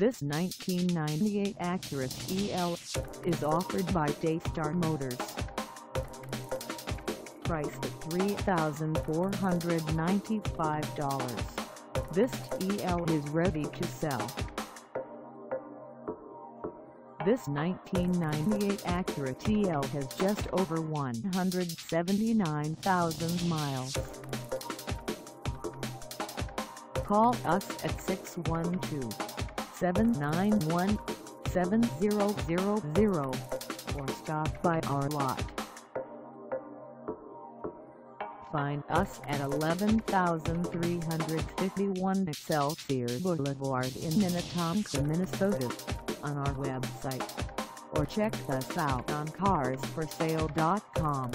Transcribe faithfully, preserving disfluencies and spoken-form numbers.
This nineteen ninety-eight Acura T L is offered by Daystarr Motors. Priced at three thousand four hundred ninety-five dollars, this T L is ready to sell. This nineteen ninety-eight Acura T L has just over one hundred seventy-nine thousand miles. Call us at six one two, seven nine one, seven zero zero zero or stop by our lot. Find us at eleven thousand three hundred fifty-one Excelsior Boulevard in Minnetonka, Minnesota, on our website, or check us out on cars for sale dot com.